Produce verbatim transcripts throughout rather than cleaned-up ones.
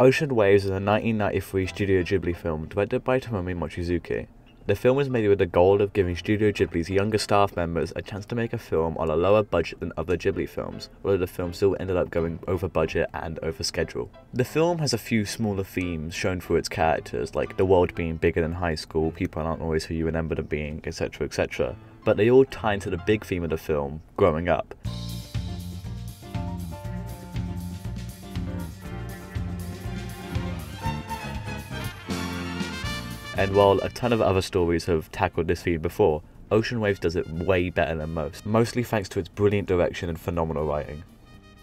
Ocean Waves is a nineteen ninety-three Studio Ghibli film directed by Tomomi Mochizuki. The film is made with the goal of giving Studio Ghibli's younger staff members a chance to make a film on a lower budget than other Ghibli films, although the film still ended up going over budget and over schedule. The film has a few smaller themes shown through its characters, like the world being bigger than high school, people aren't always who you remember them being, et cetera et cetera, but they all tie into the big theme of the film, growing up. And while a ton of other stories have tackled this theme before, Ocean Waves does it way better than most, mostly thanks to its brilliant direction and phenomenal writing.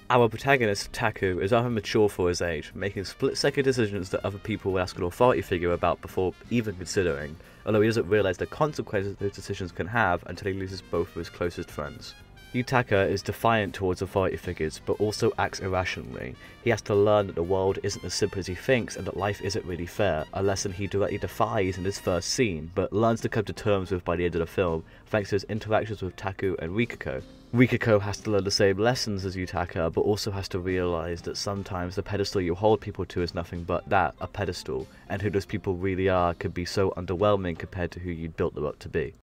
Our protagonist, Taku, is rather mature for his age, making split-second decisions that other people will ask an authority figure about before even considering, although he doesn't realise the consequences those decisions can have until he loses both of his closest friends. Yutaka is defiant towards authority figures, but also acts irrationally. He has to learn that the world isn't as simple as he thinks and that life isn't really fair, a lesson he directly defies in his first scene, but learns to come to terms with by the end of the film, thanks to his interactions with Taku and Rikako. Rikako has to learn the same lessons as Yutaka, but also has to realise that sometimes the pedestal you hold people to is nothing but that, a pedestal, and who those people really are can be so underwhelming compared to who you built them up to be.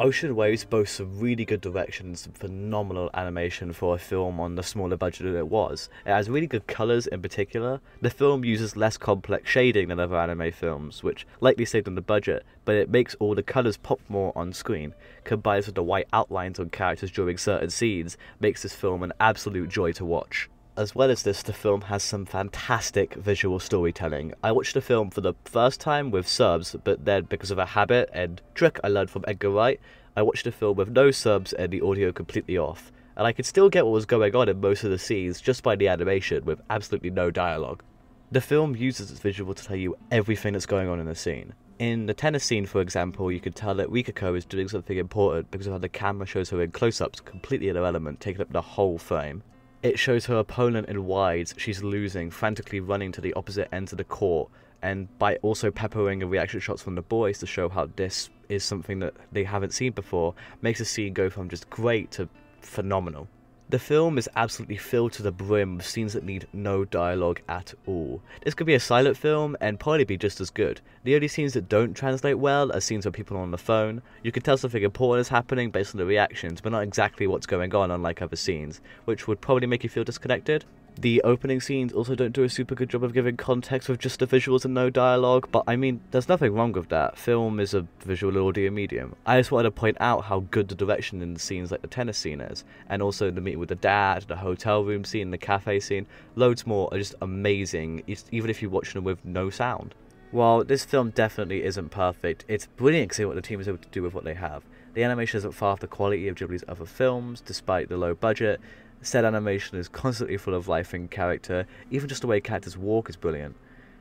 Ocean Waves boasts some really good direction and some phenomenal animation for a film on the smaller budget that it was. It has really good colours in particular. The film uses less complex shading than other anime films, which likely saved on the budget, but it makes all the colours pop more on screen. Combined with the white outlines on characters during certain scenes, makes this film an absolute joy to watch. As well as this, the film has some fantastic visual storytelling. I watched the film for the first time with subs, but then because of a habit and trick I learned from Edgar Wright, I watched the film with no subs and the audio completely off. And I could still get what was going on in most of the scenes just by the animation, with absolutely no dialogue. The film uses its visual to tell you everything that's going on in the scene. In the tennis scene, for example, you can tell that Rikako is doing something important because of how the camera shows her in close-ups, completely in her element, taking up the whole frame. It shows her opponent in wides, she's losing, frantically running to the opposite end of the court, and by also peppering in reaction shots from the boys to show how this is something that they haven't seen before, makes the scene go from just great to phenomenal. The film is absolutely filled to the brim with scenes that need no dialogue at all. This could be a silent film and probably be just as good. The only scenes that don't translate well are scenes where people are on the phone. You can tell something important is happening based on the reactions, but not exactly what's going on, unlike other scenes, which would probably make you feel disconnected. The opening scenes also don't do a super good job of giving context with just the visuals and no dialogue, but I mean, there's nothing wrong with that. Film is a visual audio medium. I just wanted to point out how good the direction in the scenes like the tennis scene is, and also the meeting with the dad, the hotel room scene, the cafe scene, loads more are just amazing, even if you're watching them with no sound. While this film definitely isn't perfect, it's brilliant to see what the team is able to do with what they have. The animation isn't far off the quality of Ghibli's other films, despite the low budget. Said animation is constantly full of life and character, even just the way characters walk is brilliant.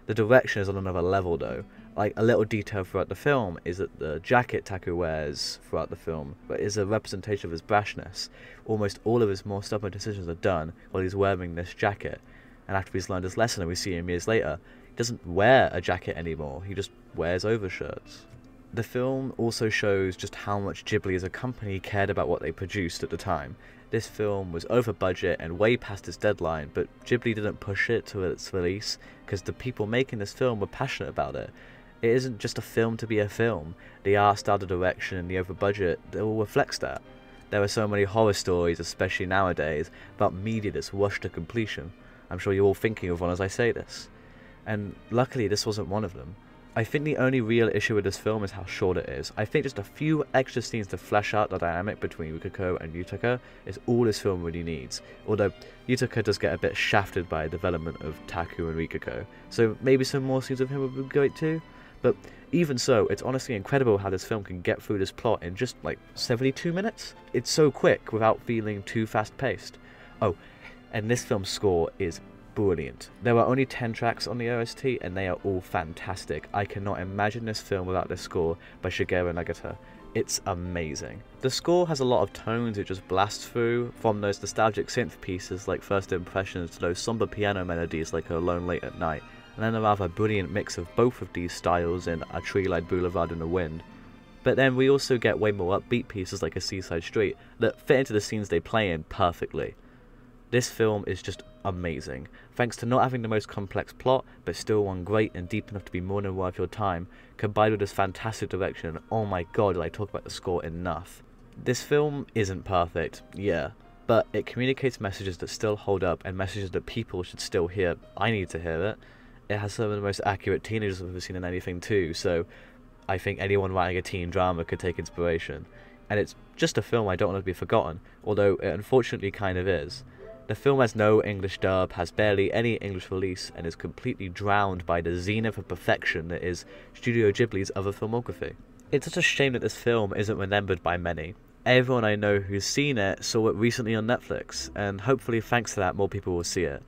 The direction is on another level though. Like, a little detail throughout the film is that the jacket Taku wears throughout the film is a representation of his brashness. Almost all of his more stubborn decisions are done while he's wearing this jacket, and after he's learned his lesson and we see him years later, he doesn't wear a jacket anymore, he just wears overshirts. The film also shows just how much Ghibli as a company cared about what they produced at the time. This film was over budget and way past its deadline, but Ghibli didn't push it to its release because the people making this film were passionate about it. It isn't just a film to be a film. The art style, the direction, and the over budget, it all reflects that. There are so many horror stories, especially nowadays, about media that's rushed to completion. I'm sure you're all thinking of one as I say this. And luckily this wasn't one of them. I think the only real issue with this film is how short it is. I think just a few extra scenes to flesh out the dynamic between Rikako and Yutaka is all this film really needs. Although, Yutaka does get a bit shafted by the development of Taku and Rikako, so maybe some more scenes of him would be great too. But even so, it's honestly incredible how this film can get through this plot in just like seventy-two minutes. It's so quick without feeling too fast-paced. Oh, and this film's score is brilliant. There are only ten tracks on the O S T and they are all fantastic. I cannot imagine this film without this score by Shigeru Nagata. It's amazing. The score has a lot of tones it just blasts through, from those nostalgic synth pieces like First Impressions to those somber piano melodies like Alone Late at Night, and then a rather brilliant mix of both of these styles in A Tree-Lined Boulevard in the Wind. But then we also get way more upbeat pieces like A Seaside Street that fit into the scenes they play in perfectly. This film is just amazing, thanks to not having the most complex plot, but still one great and deep enough to be more than worth your time, combined with this fantastic direction. Oh my god, did I talk about the score enough. This film isn't perfect, yeah, but it communicates messages that still hold up and messages that people should still hear. I need to hear it. It has some of the most accurate teenagers I've ever seen in anything too, so I think anyone writing a teen drama could take inspiration. And it's just a film I don't want to be forgotten, although it unfortunately kind of is. The film has no English dub, has barely any English release, and is completely drowned by the zenith of perfection that is Studio Ghibli's other filmography. It's such a shame that this film isn't remembered by many. Everyone I know who's seen it saw it recently on Netflix, and hopefully thanks to that more people will see it.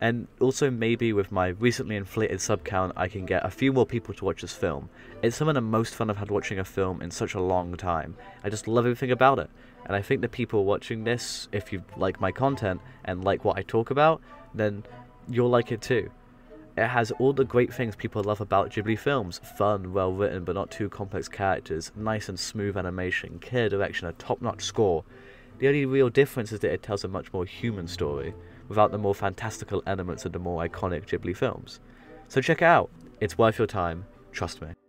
And also maybe with my recently inflated sub count I can get a few more people to watch this film. It's some of the most fun I've had watching a film in such a long time. I just love everything about it. And I think the people watching this, if you like my content and like what I talk about, then you'll like it too. It has all the great things people love about Ghibli films: fun, well written but not too complex characters, nice and smooth animation, clear direction, a top-notch score. The only real difference is that it tells a much more human story, without the more fantastical elements of the more iconic Ghibli films. So check it out, it's worth your time, trust me.